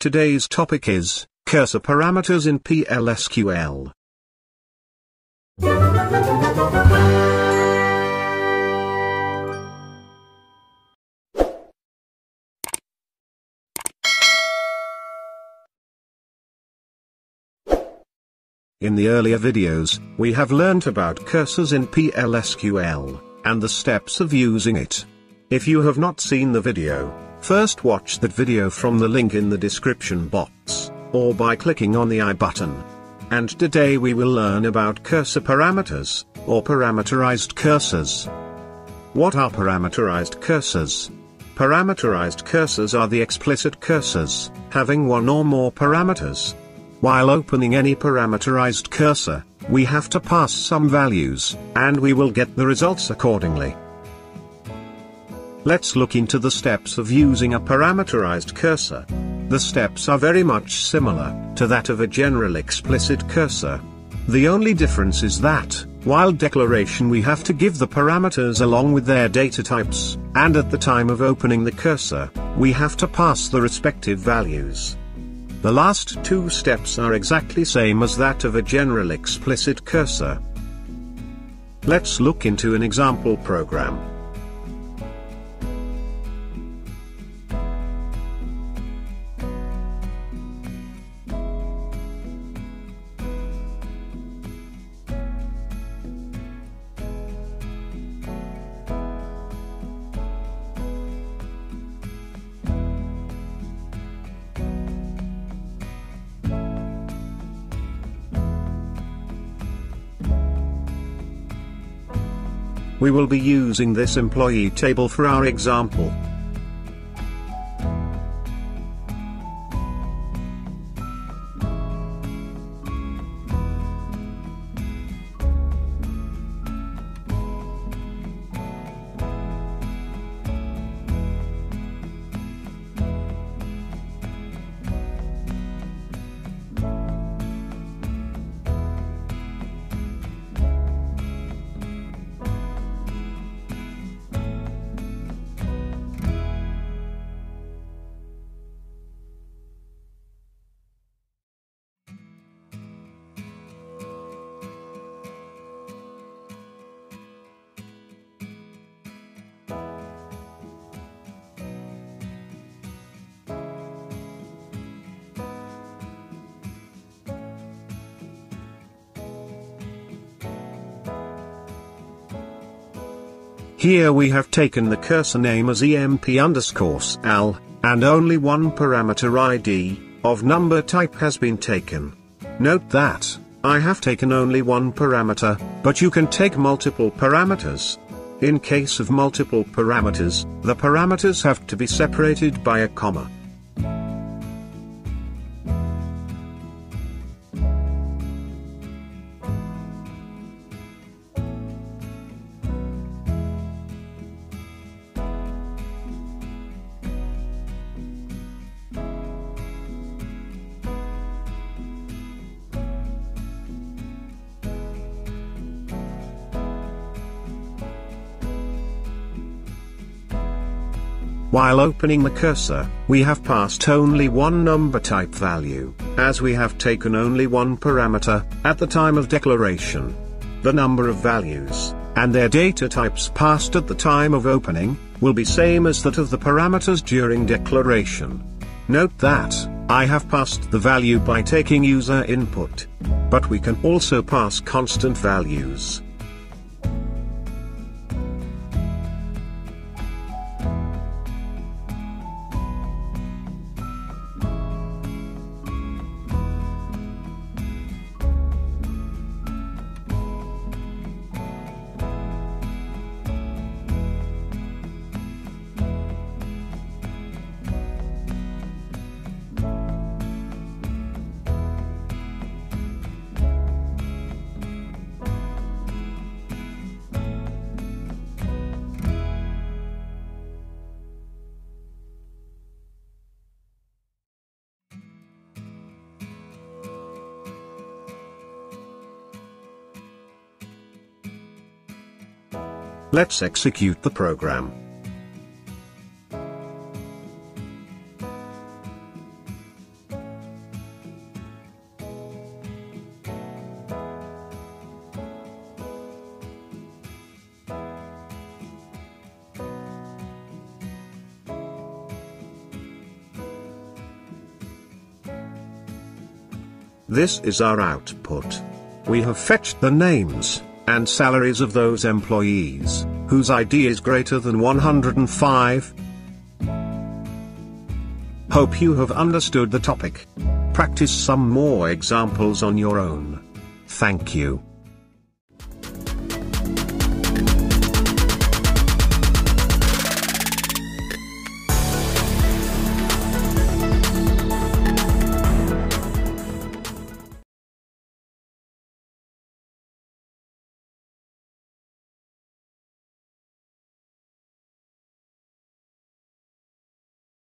Today's topic is cursor parameters in PL/SQL. In the earlier videos, we have learnt about cursors in PL/SQL and the steps of using it. If you have not seen the video, first watch that video from the link in the description box, or by clicking on the I button. And today we will learn about cursor parameters, or parameterized cursors. What are parameterized cursors? Parameterized cursors are the explicit cursors, having one or more parameters. While opening any parameterized cursor, we have to pass some values, and we will get the results accordingly. Let's look into the steps of using a parameterized cursor. The steps are very much similar to that of a general explicit cursor. The only difference is that, while declaration we have to give the parameters along with their data types, and at the time of opening the cursor, we have to pass the respective values. The last two steps are exactly same as that of a general explicit cursor. Let's look into an example program. We will be using this employee table for our example. Here we have taken the cursor name as emp_al, and only one parameter ID, of number type has been taken. Note that, I have taken only one parameter, but you can take multiple parameters. In case of multiple parameters, the parameters have to be separated by a comma. While opening the cursor, we have passed only one number type value, as we have taken only one parameter, at the time of declaration. The number of values, and their data types passed at the time of opening, will be same as that of the parameters during declaration. Note that, I have passed the value by taking user input. But we can also pass constant values. Let's execute the program. This is our output. We have fetched the names and salaries of those employees whose ID is greater than 105. Hope you have understood the topic. Practice some more examples on your own. Thank you.